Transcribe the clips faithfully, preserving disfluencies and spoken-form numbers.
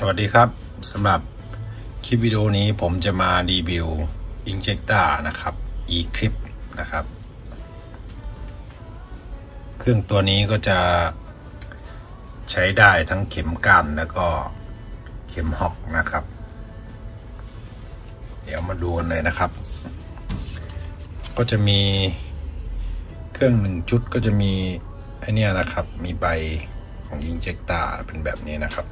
สวัสดีครับสำหรับคลิปวิดีโอนี้ผมจะมารีวิวอินเจคเตอร์นะครับ Eclipse นะครับเครื่องตัวนี้ก็จะใช้ได้ทั้งเข็มกั้นแล้วก็เข็มฮอกนะครับเดี๋ยวมาดูกันเลยนะครับก็จะมีเครื่องหนึ่งชุดก็จะมีไอเนี้ยนะครับมีใบของอินเจคเตอร์เป็นแบบนี้นะครับ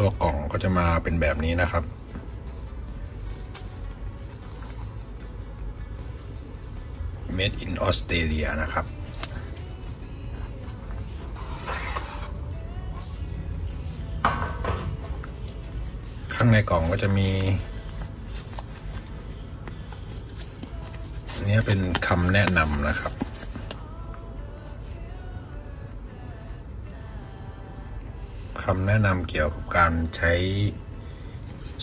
ตัวกล่องก็จะมาเป็นแบบนี้นะครับMade in Australia นะครับข้างในกล่องก็จะมีนี่เป็นคำแนะนำนะครับคำแนะนำเกี่ยวกับการใช้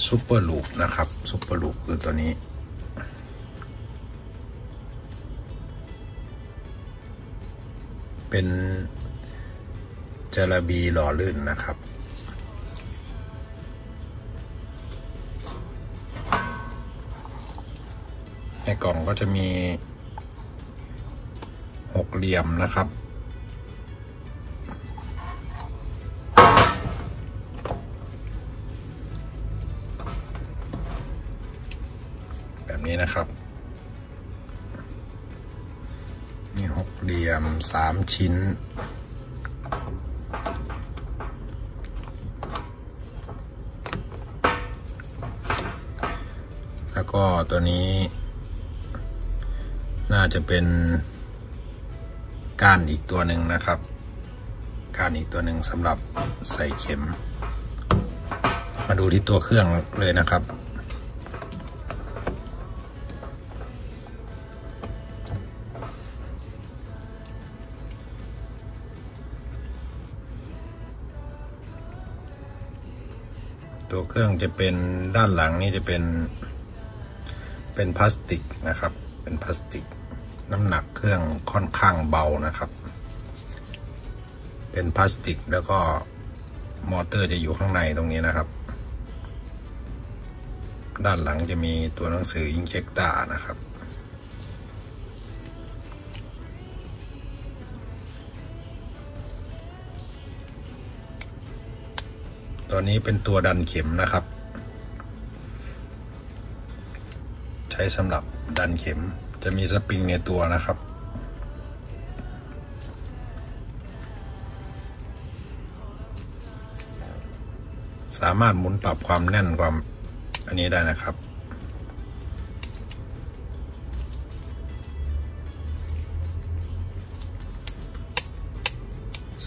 ซูเปอร์ลูปนะครับซูเปอร์ลูปคือตัวนี้เป็นจาระบีหล่อลื่นนะครับในกล่องก็จะมีหกเหลี่ยมนะครับแบบนี้นะครับมีหกเหลี่ยมสามชิ้นแล้วก็ตัวนี้น่าจะเป็นก้านอีกตัวหนึ่งนะครับก้านอีกตัวหนึ่งสำหรับใส่เข็มมาดูที่ตัวเครื่องเลยนะครับตัวเครื่องจะเป็นด้านหลังนี่จะเป็นเป็นพลาสติกนะครับเป็นพลาสติกน้ำหนักเครื่องค่อนข้างเบานะครับเป็นพลาสติกแล้วก็มอเตอร์จะอยู่ข้างในตรงนี้นะครับด้านหลังจะมีตัวหนังสืออินเจคเตอร์นะครับตัวนี้เป็นตัวดันเข็มนะครับใช้สำหรับดันเข็มจะมีสปริงในตัวนะครับสามารถหมุนปรับความแน่นความอันนี้ได้นะครับ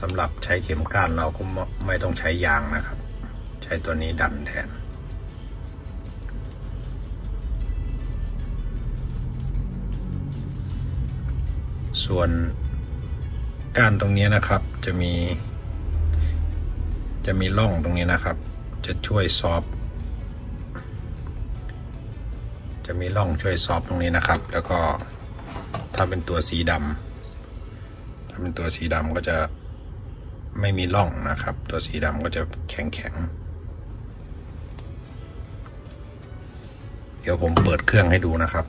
สำหรับใช้เข็มก้านเราก็ไม่ต้องใช้ยางนะครับใช้ตัวนี้ดันแทนส่วนก้านตรงนี้นะครับจะมีจะมีร่องตรงนี้นะครับจะช่วยซอฟจะมีร่องช่วยซอฟตรงนี้นะครับแล้วก็ถ้าเป็นตัวสีดำถ้าเป็นตัวสีดำก็จะไม่มีร่องนะครับตัวสีดำก็จะแข็งแข็งเดี๋ยวผมเปิดเครื่องให้ดูนะครับ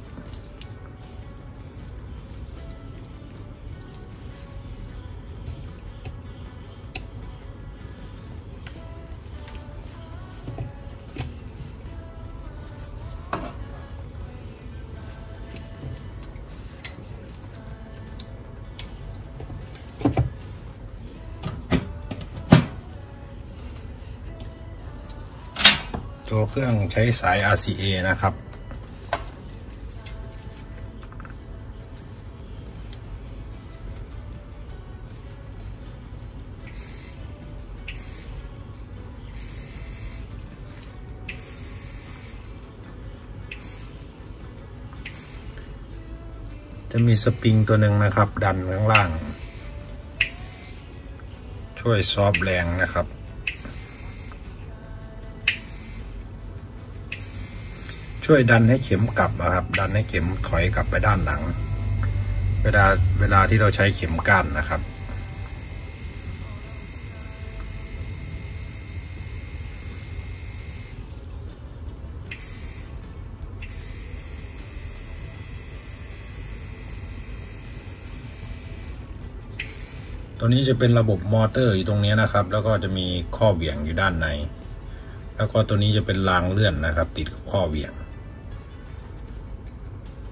ตัวเครื่องใช้สาย อาร์ ซี เอ นะครับจะมีสปริงตัวหนึ่งนะครับดันข้างล่างช่วยซอฟแรงนะครับช่วยดันให้เข็มกลับนะครับดันให้เข็มถอยกลับไปด้านหลัง เวลาเวลาที่เราใช้เข็มกั้นนะครับตัวนี้จะเป็นระบบมอเตอร์อยู่ตรงนี้นะครับแล้วก็จะมีข้อเหวี่ยงอยู่ด้านในแล้วก็ตัวนี้จะเป็นรางเลื่อนนะครับติดกับข้อเหวี่ยง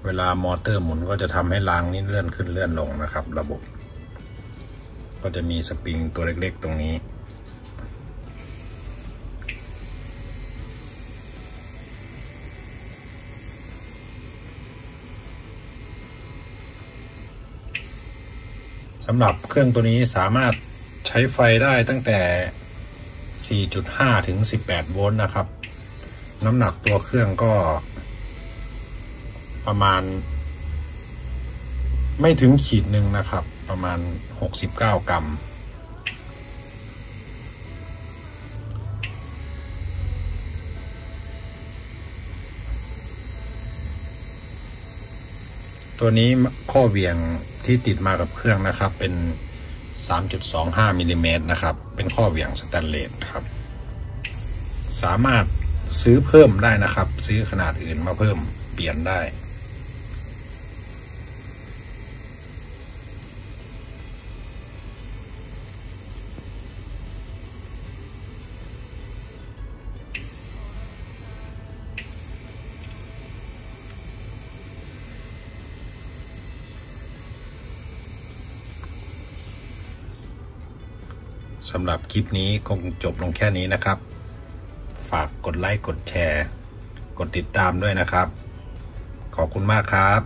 เวลามอเตอร์หมุนก็จะทำให้รางนี้เลื่อนขึ้นเลื่อนลงนะครับระบบก็จะมีสปริงตัวเล็กๆตรงนี้สำหรับเครื่องตัวนี้สามารถใช้ไฟได้ตั้งแต่ สี่จุดห้า ถึง สิบแปด โวลต์นะครับน้ำหนักตัวเครื่องก็ประมาณไม่ถึงขีดหนึ่งนะครับประมาณหกสิบเก้ากรัมตัวนี้ข้อเหวี่ยงที่ติดมากับเครื่องนะครับเป็น สามจุดสองห้า มิลลิเมตรนะครับเป็นข้อเหวี่ยงสแตนเลสครับสามารถซื้อเพิ่มได้นะครับซื้อขนาดอื่นมาเพิ่มเปลี่ยนได้สำหรับคลิปนี้คงจบลงแค่นี้นะครับฝากกดไลค์กดแชร์กดติดตามด้วยนะครับขอบคุณมากครับ